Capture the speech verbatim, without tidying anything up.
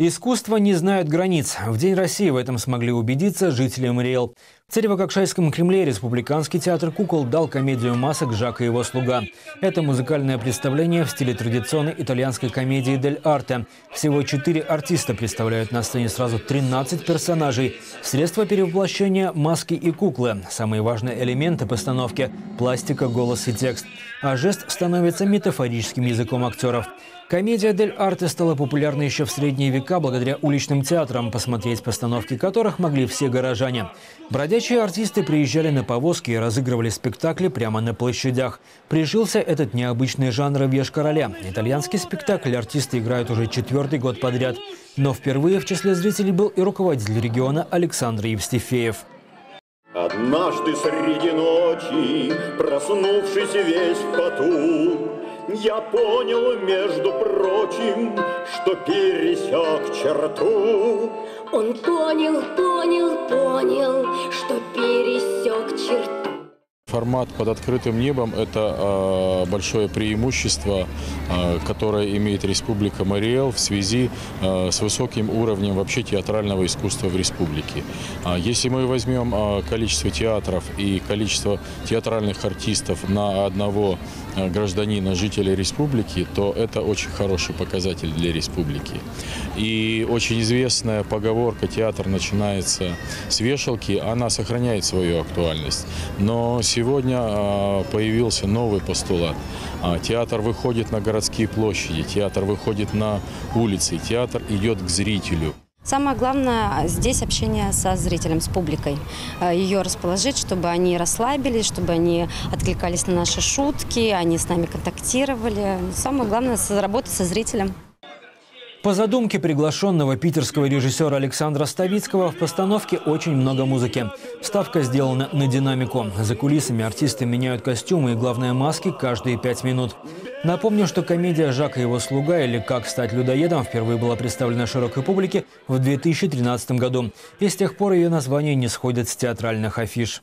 Искусство не знает границ. В День России в этом смогли убедиться жители Марий Эл. В Царевококшайском кремле Республиканский театр «Кукол» дал комедию масок «Жак и его слуга». Это музыкальное представление в стиле традиционной итальянской комедии «Дель Арте». Всего четыре артиста представляют на сцене сразу тринадцать персонажей. Средства перевоплощения – маски и куклы. Самые важные элементы постановки – пластика, голос и текст. А жест становится метафорическим языком актеров. Комедия «Дель Арте» стала популярной еще в средние века благодаря уличным театрам, посмотреть постановки которых могли все горожане. Бродячие артисты приезжали на повозки и разыгрывали спектакли прямо на площадях. Прижился этот необычный жанр в Ешкар-Оле. Итальянский спектакль артисты играют уже четвертый год подряд. Но впервые в числе зрителей был и руководитель региона Александр Евстифеев. Однажды среди ночи, проснувшись весь в поту, я понял, между прочим, что пересек черту. Он понял, понял, понял, что пересек черту. Формат под открытым небом – это большое преимущество, которое имеет Республика Марий Эл в связи с высоким уровнем вообще театрального искусства в республике. Если мы возьмем количество театров и количество театральных артистов на одного гражданина, жителя республики, то это очень хороший показатель для республики. И очень известная поговорка «театр начинается с вешалки», она сохраняет свою актуальность. Но сегодня Сегодня появился новый постулат. Театр выходит на городские площади, театр выходит на улицы, театр идет к зрителю. Самое главное здесь общение со зрителем, с публикой. Ее расположить, чтобы они расслабились, чтобы они откликались на наши шутки, они с нами контактировали. Самое главное – работать со зрителем. По задумке приглашенного питерского режиссера Александра Ставицкого в постановке очень много музыки. Ставка сделана на динамику. За кулисами артисты меняют костюмы и, главное, маски каждые пять минут. Напомню, что комедия «Жак и его слуга» или «Как стать людоедом» впервые была представлена широкой публике в две тысячи тринадцатом году. И с тех пор ее название не сходит с театральных афиш.